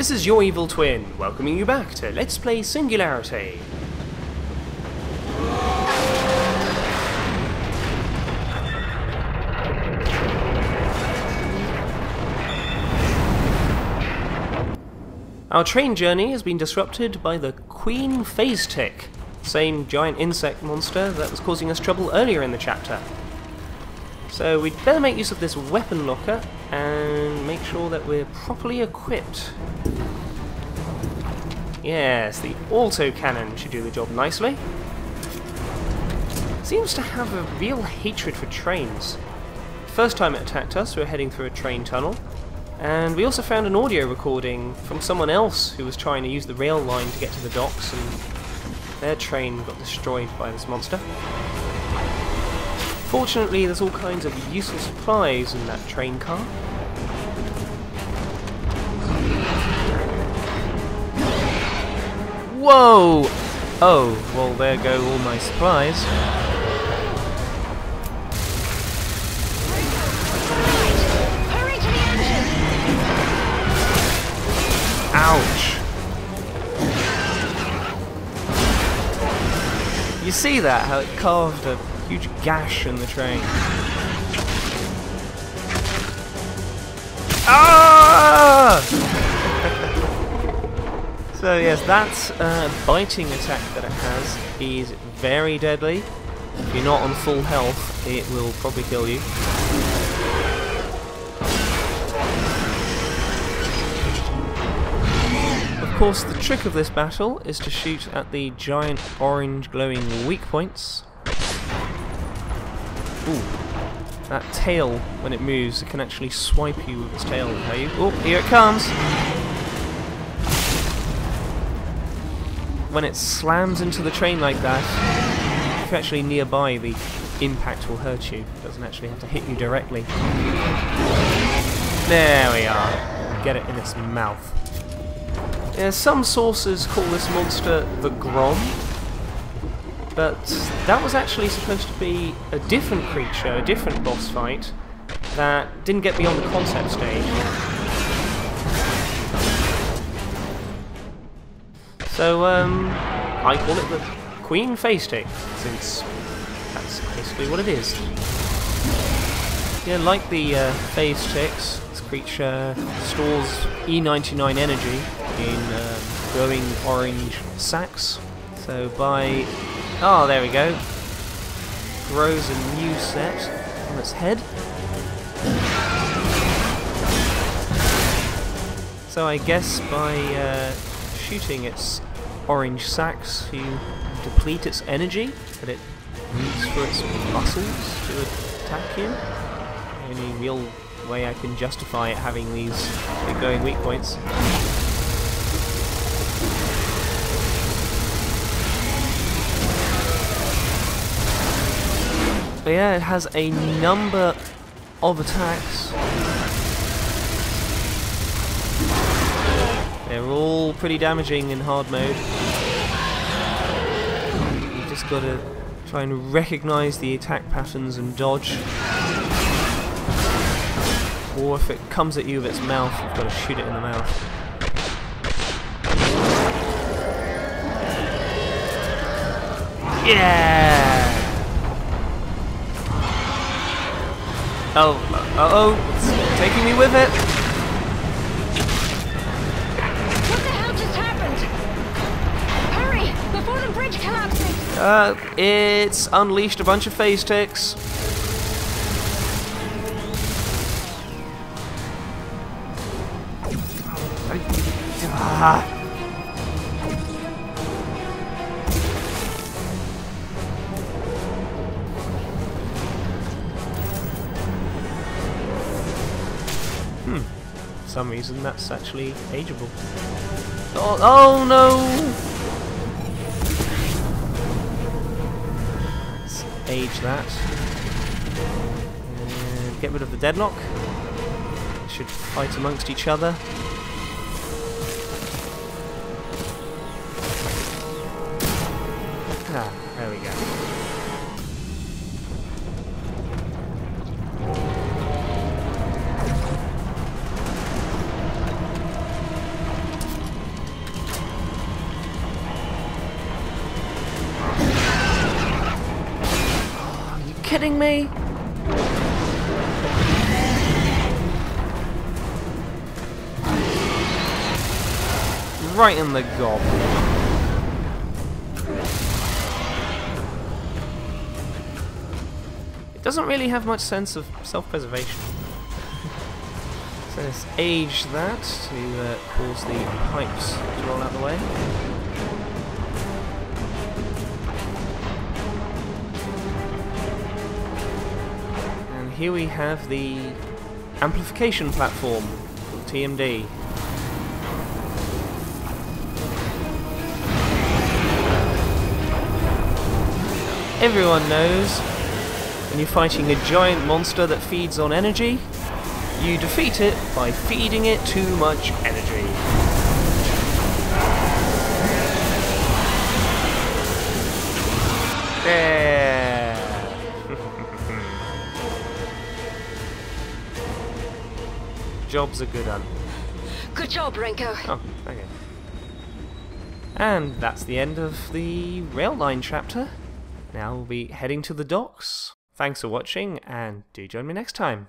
This is Your Evil Twin, welcoming you back to Let's Play Singularity. Our train journey has been disrupted by the Queen Phase Tick, same giant insect monster that was causing us trouble earlier in the chapter. So we'd better make use of this weapon locker and make sure that we're properly equipped. Yes, the autocannon should do the job nicely. Seems to have a real hatred for trains. First time it attacked us, we were heading through a train tunnel. And we also found an audio recording from someone else who was trying to use the rail line to get to the docks, and their train got destroyed by this monster. Fortunately, there's all kinds of useful supplies in that train car. Whoa! Oh, well, there go all my supplies. Ouch! You see that, how it carved a huge gash in the train. Ah! So yes, that biting attack that it has is very deadly. If you're not on full health, it will probably kill you. Of course, the trick of this battle is to shoot at the giant orange glowing weak points. Ooh, that tail, when it moves, it can actually swipe you with its tail. Oh, here it comes! When it slams into the train like that, if you're actually nearby, the impact will hurt you. It doesn't actually have to hit you directly. There we are. Get it in its mouth. Yeah, some sources call this monster the Grom, but that was actually supposed to be a different creature, a different boss fight, that didn't get beyond the concept stage. So, I call it the Queen Phase Tick, since that's basically what it is. Yeah, like the Phase Ticks, this creature stores E99 energy in glowing orange sacks. So by... oh, there we go. Grows a new set on its head. So I guess by shooting its orange sacks, you deplete its energy, but it needs for its muscles to attack you. The only real way I can justify it having these glowing weak points. But yeah, it has a number of attacks. They're all pretty damaging in hard mode. You just gotta try and recognise the attack patterns and dodge. Or if it comes at you with its mouth, you've gotta shoot it in the mouth. Yeah! Oh, it's taking me with it! What the hell just happened? Hurry, before the bridge collapses! It's unleashed a bunch of phase ticks. For some reason that's actually ageable. Oh no! Let's age that. And get rid of the deadlock. They should fight amongst each other. Ah, there we go. kidding me? Right in the gob. It doesn't really have much sense of self-preservation. So let's age that to cause the pipes to roll out the way. And here we have the amplification platform, called TMD. Everyone knows, when you're fighting a giant monster that feeds on energy, you defeat it by feeding it too much energy. There! Job's a good one. Good job, Renko. Oh, okay. And that's the end of the rail line chapter. Now we'll be heading to the docks. Thanks for watching, and do join me next time.